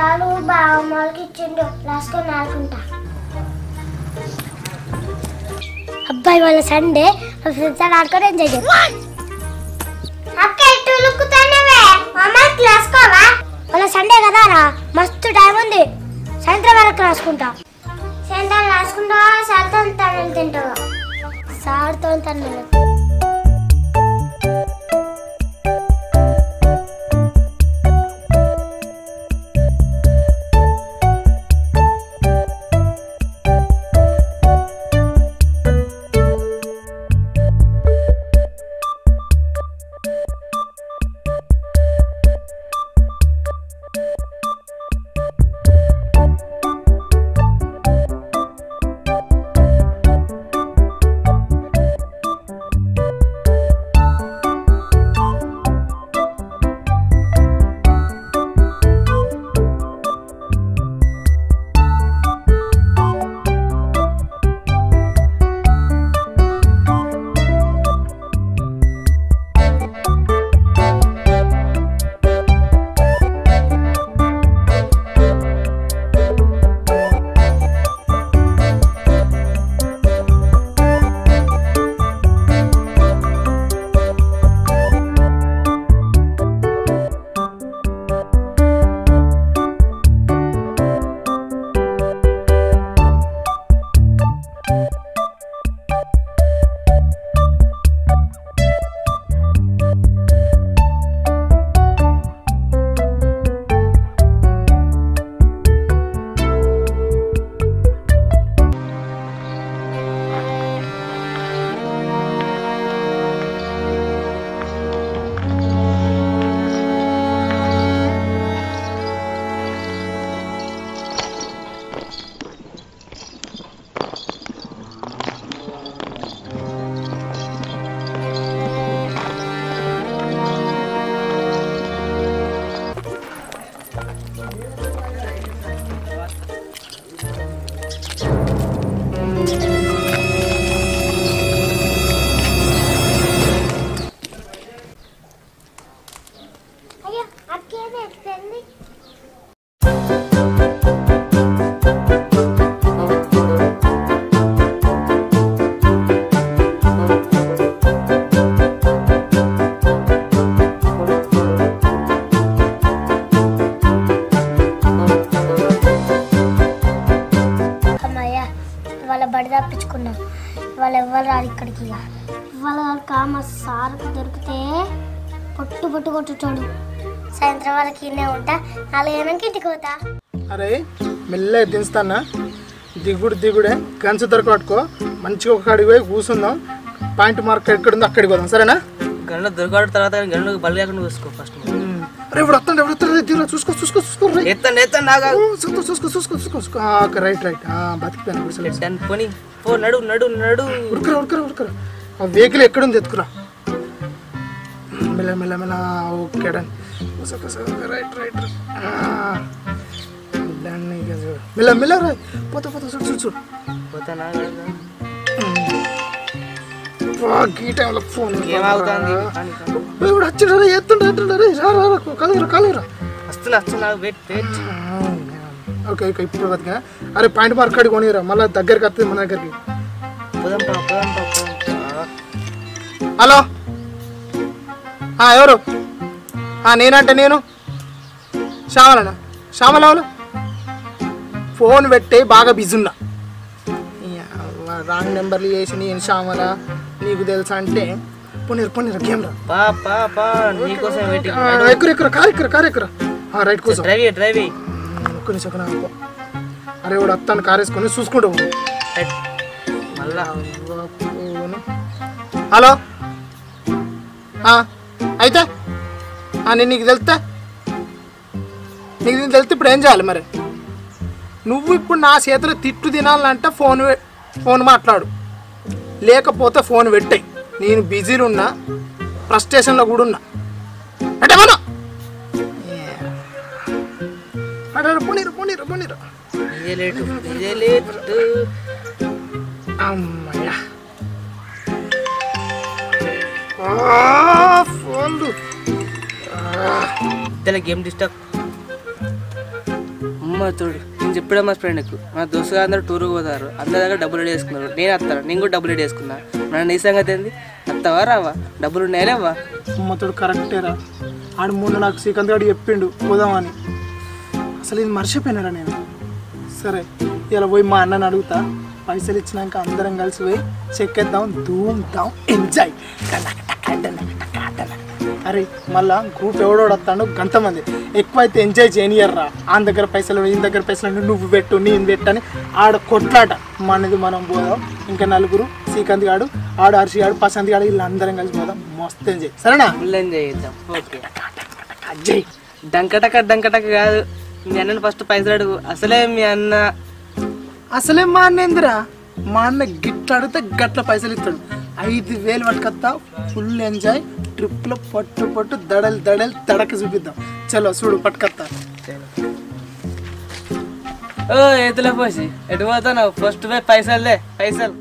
చాలు బావ అమ్మకి ఇచ్చిండు లాస్ట్గా నాకుంటా. అబ్బాయి వాళ్ళ సండే ఫ్రెండ్స్ ఆడుకొని ఎంజాయ్ చేద్దాం. అక్క ఇటు లుక్కుతానేవే మామ క్లాస్ కోవా వాళ్ళ సండే కదా రా మస్తు టైం ఉంది సాయంత్రం వరకు రాసుకుంటా. సాయంత్రం రాసుకుంటా సార్తో తను తింటావా సార్తో తను ఇక్కడికి ఇవాళ మా సార్కు దొరికితే పొట్టు పొట్టు కొట్టుతాడు. సాయంత్రం వాళ్ళకి ఇన్నే ఉంటా అలాగేనాక ఇంటికి పోతా. అరే మెల్లగా దించుతానా దిగుడే గంచు దొరక పట్టుకో మంచిగా ఒక అడిగి పోయి కూర్చుందాం. పాయింట్ మార్క్ ఎక్కడ ఉందో అక్కడికి పోదాం సరేనా. గంట దొరకడం తర్వాత గంట బలి అక్కడ చూసుకో ఫస్ట్. ఇప్పుడు వస్తాడు చూసుకో చూసుకో చూసుకో చూసుకో చూసుకో చూసుకో రైట్ రైట్ బతికిపోయాను. ఓ నడు నడు నడు ఉరుకురా ఉరుకురా ఉరుకురా ఆ వెహికల్ ఎక్కడుంది ఎత్తుకురా మెల్ల మెల్ల మెల్ల okay done right right done మెల్ల మెల్ల రా పోతా పోతా చూడు చూడు చూడు పోతానా ఈ టైంలో ఫోన్ ఇప్పుడు వచ్చిండ్రా ఎత్తుండ్రా రా కలుగురా కలుగురా వస్తున్నా వస్తున్నా వెయిట్ వెయిట్ ఓకే ఓకే ఇప్పుడు బతికినా. అరే పాయింట్ మార్క్ అడిగి కొనిరా మళ్ళీ దగ్గరికి వస్తుంది మన దగ్గరికి. హలో ఎవరు నేనంటే నేను శ్యామలనా శ్యామలవాళ్ళు ఫోన్ పెట్టి బాగా బిజీ ఉన్నా రాంగ్ నెంబర్లు చేసి నేను శ్యామల నీకు తెలుసా అంటే పోనీరు పోనీరు గేమ్ ఎక్కుర కారు ఎక్కుర కారు ఎక్కుర రైట్ కోసం అరే వాడు అత్తాను కారేసుకొని చూసుకుంటావు. హలో అయితే నేను నీకు తెలిస్తే ఇప్పుడు ఏం చేయాలి మరి నువ్వు ఇప్పుడు నా చేతిలో తిట్టు తినాలంటే ఫోన్ మాట్లాడు లేకపోతే ఫోన్ పెట్టాయి నేను బిజీలో ఉన్నా ఫ్రస్ట్రేషన్లో కూడా ఉన్నా అంటే మనం గేమ్ డిస్టర్బ్ అమ్మ చూడు నేను చెప్పాడు మా ఫ్రెండ్కు నా దోస్తుగా అందరూ టూర్కి పోతారు అందరి దగ్గర డబ్బులు వేసుకున్నారు నేను వస్తాను నేను కూడా డబ్బులు వేసుకున్నా నా నీ సంగతి ఏంది వస్తావా రావా డబ్బులు ఉన్నాయలేవా అమ్మ చూడు కరెక్టేరా ఆడు మూడు నాకు శ్రీకాంత్ గారు చెప్పిండు పోదామని అసలు ఇది మర్చిపోయినారా నేను సరే ఇలా పోయి మా అన్నని అడుగుతా పైసలు ఇచ్చినాక అందరం కలిసి పోయి చెక్కేద్దాం ధూమ్దాం ఎంజాయ్ అరే మళ్ళా గ్రూప్ ఎవడో వస్తాడు గంతమంది ఎక్కువైతే ఎంజాయ్ చేయనియర్రా ఆ దగ్గర పైసలు ఈయన దగ్గర పైసలు నువ్వు పెట్టు నేను పెట్టని ఆడ కొట్లాట మనది మనం పోదాం ఇంకా నలుగురు శ్రీకాంత్ గాడు ఆడు హర్షి గాడు ప్రశాంత్ గాడు వీళ్ళందరం కలిసి పోదాం మస్తు ఎంజాయ్ సరేనా ఫుల్ ఎంజాయ్ చేద్దాం ఓకే అజయ్ డంకటక డంకటక కాదు మీ అన్నను ఫస్ట్ పైసలు అడుగు అసలే మీ అన్న అసలే మా అన్నేందిరా మా అన్న గిట్ల అడిగితే గట్ల పైసలు ఇస్తాడు 5,000 పట్టుకొస్తా ఫుల్ ఎంజాయ్ ట్రిప్లో పట్టు పట్టు దడలు దడలు తడక చూపిద్దాం చలో చూడు పట్టుకొస్తా ఓ ఎదులే పోసి ఎటు పోతాను ఫస్ట్ పోయి పైసలే పైసలు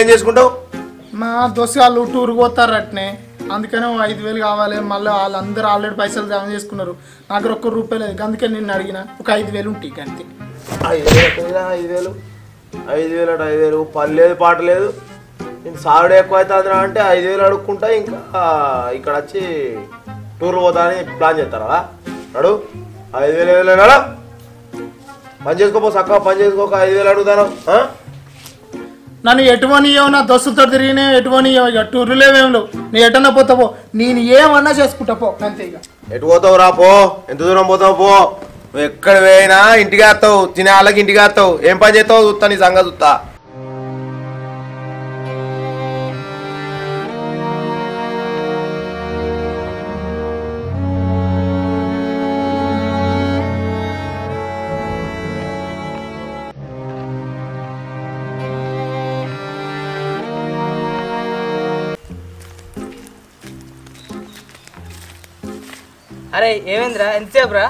ఏం చేసుకుంటావు మా దోస్తు వాళ్ళు టూర్ పోతారు అట్నే అందుకనే 5,000 కావాలి మళ్ళీ వాళ్ళందరూ ఆల్రెడీ పైసలు జమ చేసుకున్నారు నాకు ఒక్క రూపాయలు అందుకని నేను అడిగిన ఒక 5,000 ఉంటాయి అంతే 5,000 అటు 5,000 పని లేదు పాట లేదు నేను సావిడ ఎక్కువ అవుతుందిరా అంటే 5,000 అడుక్కుంటా ఇంకా ఇక్కడ వచ్చి టూర్ పోతా అని ప్లాన్ చేస్తారా అడు 5,000 పని చేసుకోపో చక్కగా పని చేసుకోక 5,000 అడుగుతాను నన్ను ఎటువనియవు నా దోస్తులతో తిరిగినే ఎటువనియవు ఇక టూర్లేమేం లేవు నేను ఎటన్నా పోతావో నేను ఏమన్నా చేసుకుంటా పో అంతే ఇక ఎటు పోతావు రా పో ఎంత దూరం పోతావు పో నువ్వు ఎక్కడ పోయినా ఇంటికి వస్తావు తినే వాళ్ళకి ఇంటికి వస్తావు ఏం పని చేస్తావు చూస్తా నీ సంగతి చూస్తా అరే ఏమేంద్రా ఎంతసేపు రా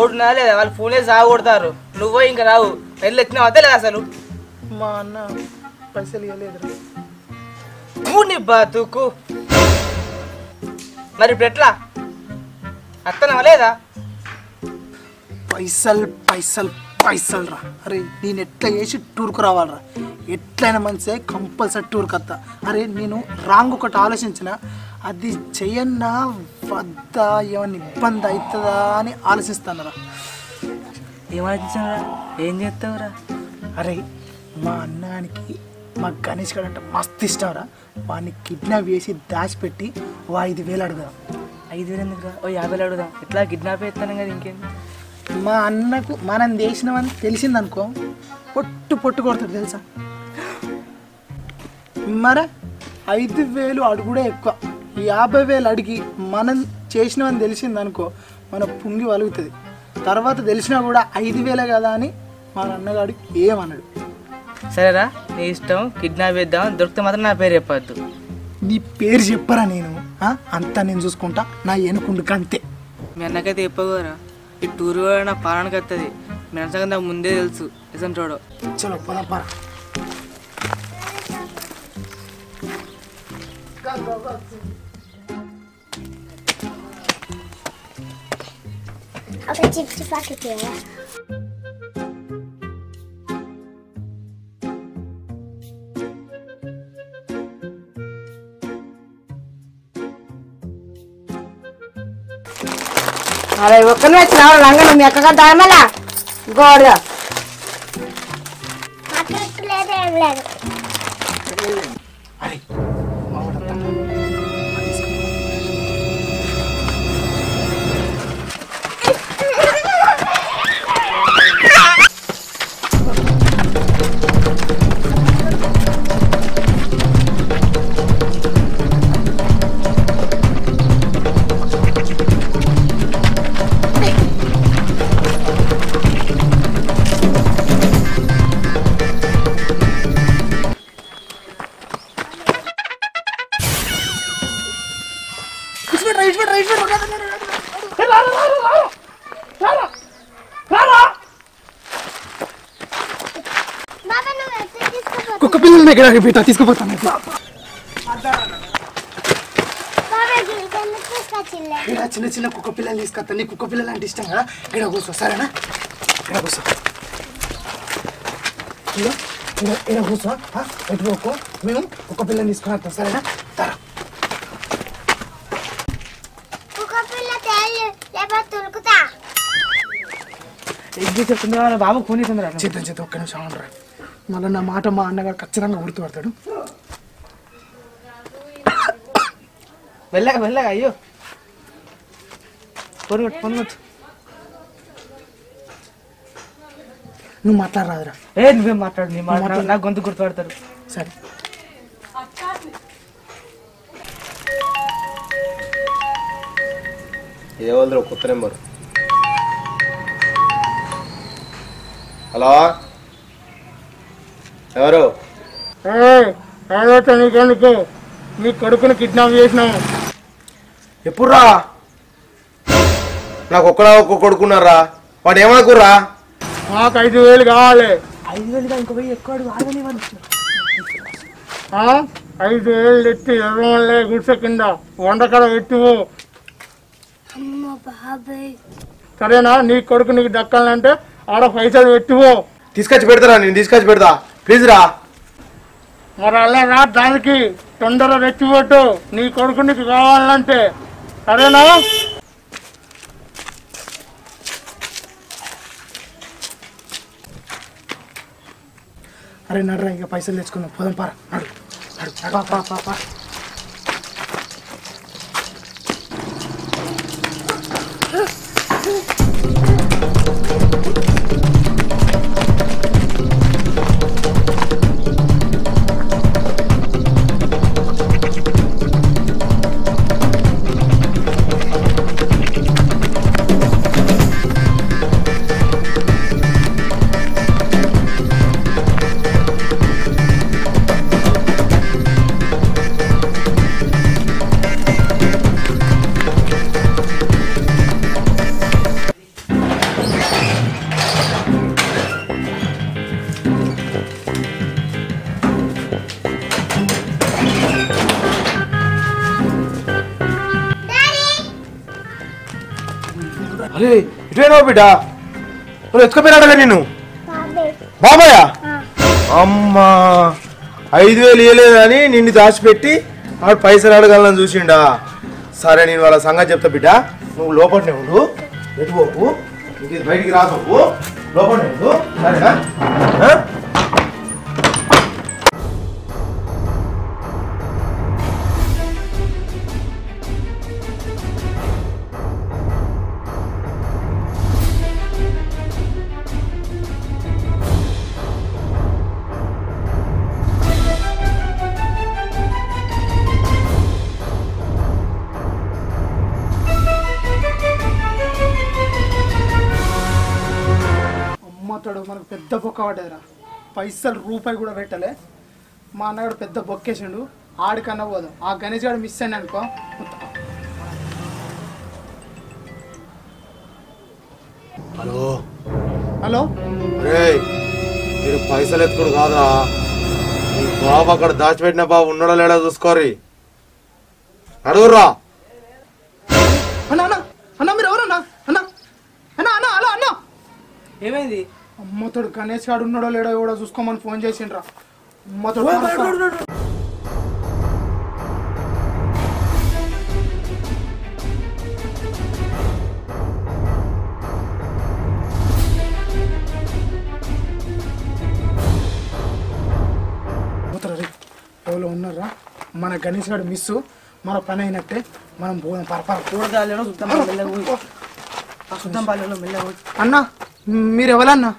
ఓడున్నా లేదా వాళ్ళు ఫోన్ చేసి సాగు కొడతారు నువ్వు ఇంకా రావు వెళ్ళి వచ్చినావు అదే లేదా అసలు మా అన్న పైసలు ఇవ్వలేదు బతుకు మరి ఇప్పుడు ఎట్లా అత్తనవా లేదా పైసలు పైసలు పైసలు రా అరే నేను ఎట్లా చేసి టూర్కు రావాలరా ఎట్లయినా మంచిదే కంపల్సరీ టూర్కి వస్తా అరే నేను రాంగ్ ఒకటి ఆలోచించిన అది చెయ్యన్నా వద్దా ఏమైనా ఇబ్బంది అవుతుందా అని ఆలోచిస్తానరా ఏమాలోచించారా ఏం చేస్తావురా అరే మా అన్నానికి మా గణేష్ గారు అంటే మస్తు ఇష్టంరా వాడిని కిడ్నాప్ చేసి దాచిపెట్టి ఓ 5,000 అడుగుదాం 5,000 ఎందుకురా ఓ 50,000 అడుగుదాం ఇట్లా కిడ్నాప్ చేస్తాను కదా ఇంకేంది మా అన్నకు మనం చేసినామని తెలిసిందనుకో పొట్టు పొట్టు కొడుతుంది తెలుసా మరే 5,000 అడుగుడే ఎక్కువ 50,000 అడిగి మనం చేసినామని తెలిసిందనుకో మన పుంగి వలుగుతుంది తర్వాత తెలిసినా కూడా 5,000 కదా అని మన అన్నగాడు ఏమన్నాడు సరేరా నీ ఇష్టం కిడ్నాప్ చేద్దాం దొరికితే మాత్రం నా పేరు చెప్పద్దు నీ పేరు చెప్పరా నేను అంతా నేను చూసుకుంటా నా ఎనుకుండుకు అంతే మీ అన్నకైతే చెప్పగోరా ఈ టూర్ నా పాలనకి వస్తుంది మీ అన్న నాకు ముందే తెలుసు నిజం చూడు చలో పద పా Okay, chips packet here. अरे वो कल मैं चलाऊं लंगन में क्या दाल में ला गोड़ दो। मात्र प्लेट है प्लेट। अरे मावड़ा तंग। चल लेकर आगे बेटा, किसको पता नहीं ఇక్కడ చిన్న చిన్న కుక్క పిల్లలు తీసుకొస్తా. నీ కుక్క పిల్లలు అంటే ఇష్టం కదా, ఇక్కడ కూర్చో సరేనా? ఇక్కడ కూర్చో, ఇక్కడ కూర్చో, ఎటుపోకో. మేము కుక్క పిల్లని తీసుకుని వస్తాం సరేనా? తరా బాబు కూని తొందర చేద్దాం చేద్దాం. ఒక్క నిమిషం ఉండరా, మళ్ళీ నా మాట మా అన్నగారు ఖచ్చితంగా గుర్తుపడతాడు. వెళ్ళగా వెళ్ళగా అయ్యో పొరగొట్టు. నువ్వు మాట్లాడరాదురా. ఏ నువ్వేం మాట్లాడు, నీ మాట్లాడు, నాకు గొంతు గుర్తుపడతారు. సరే ఇదే వాళ్ళ కొత్త నెంబరు. హలో ఎవరు? నీకెందుకు, మీ కొడుకుని కిడ్నాప్ చేసినాము. ఎప్పుడురా? నాకు ఒక్కడా ఒక్క కొడుకున్నారా? వాడు ఏమనుకురా? నాకు 5,000 కావాలి. 5,000 ఇంకో ఎక్కువ 5,000 ఎత్తి ఎవరి గుడిసె కింద వండకడ ఎత్తువు సరేనా? నీ కొడుకు నీకు దక్కాలంటే ఆడ పైసలు ఎత్తువు. తీసుకొచ్చి పెడతారా? నేను తీసుకొచ్చి పెడతా, ప్లీజ్ రా. మరి అలా రా, దానికి తొందరగా రెచ్చిపోటు. నీ కొడుకు నీకు కావాలంటే సరేనా? అరే నడరా, ఇంకా పైసలు తెచ్చుకుందాం పోదాం. పారా నడు నడు నడు పా పా పా. బిడ్డా ఎత్తుకపోయినాడుగా నేను. బాబాయా? అమ్మా 5,000 ఇవ్వలేదని నిన్ను దాచిపెట్టి ఆడు పైసలు అడగాలని చూసిండా. సరే నేను వాళ్ళ సంగతి చెప్తా బిడ్డా, నువ్వు లోపలనే ఉండు, ఎటుపోకు, నీకు బయటికి రాకపో, లోపలనే ఉండు సరేనా? మనకు పెద్ద బొక్క పడ్డదిరా, పైసలు రూపాయి కూడా పెట్టలే. మా అన్నగాడు పెద్ద బొక్కేసిండు, ఆడికన్నా పోదాం. ఆ గణేష్ గారు మిస్ అయ్యాను అనుకో. హలో హలో, మీరు పైసలు ఎత్తుకుడు కాదా? బాబు అక్కడ దాచిపెట్టిన బాబు ఉన్నాడో లేడా చూసుకోరి. అడుగుర్రా అన్న. అన్న మీరు ఎవరన్నా? అన్న అన్న అన్న హలో అన్న. ఏమైంది? అమ్మతోడు గణేష్ గారు ఉన్నాడో లేడో కూడా చూసుకోమని ఫోన్ చేసిండ్రా. అమ్మతోడు ఎవరో ఉన్నారా? మన గణేష్ గారు మిస్, మన పని అయినట్టే. మనం పోదాం పరపరలో చూద్దాం. అన్న మీరెవరన్నా?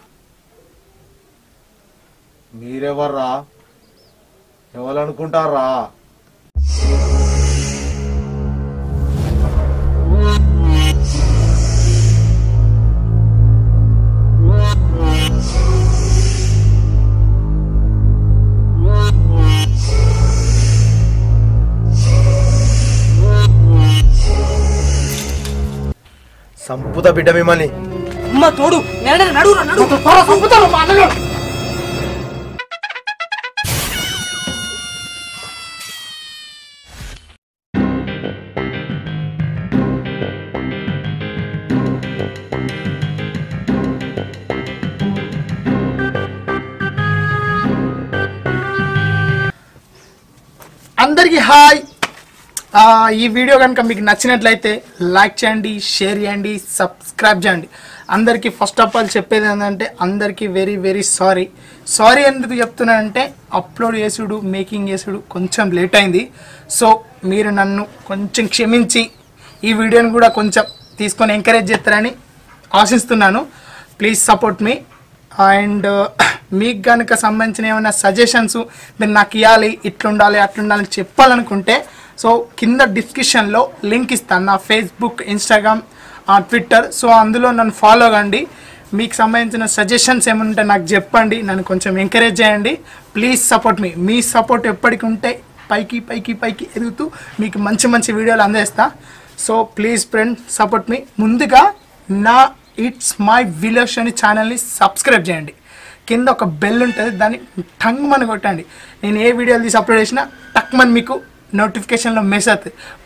మీరెవర్రా? ఎవరనుకుంటారా? సంపుత బిడ్డ మిమ్మల్ని. అమ్మ తోడు నడు నడు నడు సంపుతాను మా అన్నగారు. हाय ఈ వీడియో గనుక మీకు నచ్చినట్లయితే లైక్ చేయండి షేర్ చేయండి సబ్స్క్రైబ్ చేయండి అందరికీ ఫస్ట్ ఆఫ్ ఆల్ చెప్పేది ఏందంటే అందరికీ వెరీ వెరీ సారీ సారీ ఎందుకు చెప్తున్నానంటే అప్లోడ్ చేసుడు మేకింగ్ చేసుడు కొంచెం లేట్ అయింది సో మీరు నన్ను కొంచెం క్షమించి ఈ వీడియోని కూడా కొంచెం తీసుకొని ఎంకరేజ్ చేస్తారని ఆశిస్తున్నాను ప్లీజ్ సపోర్ట్ మీ అండ్ మీకు గనుక సంబంధించిన ఏమైనా సజెషన్స్ మీరు నాకు ఇయాలి ఇట్లా ఉండాలి అట్లా ఉండాలి చెప్పాలనుకుంటే సో కింద డిస్క్రిప్షన్ లో లింక్ ఇస్తాను నా ఫేస్బుక్ ఇన్స్టాగ్రామ్ ట్విట్టర్ సో అందులో నన్ను ఫాలో కండి మీకు సంబంధించిన సజెషన్స్ ఏమైనా ఉంటే నాకు చెప్పండి నన్ను కొంచెం ఎంకరేజ్ చేయండి ప్లీజ్ సపోర్ట్ మీ మీ సపోర్ట్ ఎప్పటికీ ఉంటే పైకి పైకి పైకి ఎదుగుతూ మీకు మంచి మంచి వీడియోలు అందిస్తా సో ప్లీజ్ ఫ్రెండ్ సపోర్ట్ మీ ముందుగా నా ఇట్స్ మై విలేజ్ అనే ఛానల్ని సబ్స్క్రైబ్ చేయండి కింద ఒక బెల్ ఉంటుంది దాన్ని టంగ్ మని కొట్టండి నేను ఏ వీడియోలు తీసి అప్లోడ్ చేసినా టక్ మని మీకు नोटिफिकेशन मेस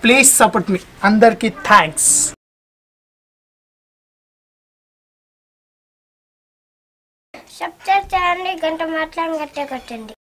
प्लीज सपोर्ट मी अंदर की थैंक्स। सब्सक्राइब चैनल घंटा मार्ला घंटे कटें।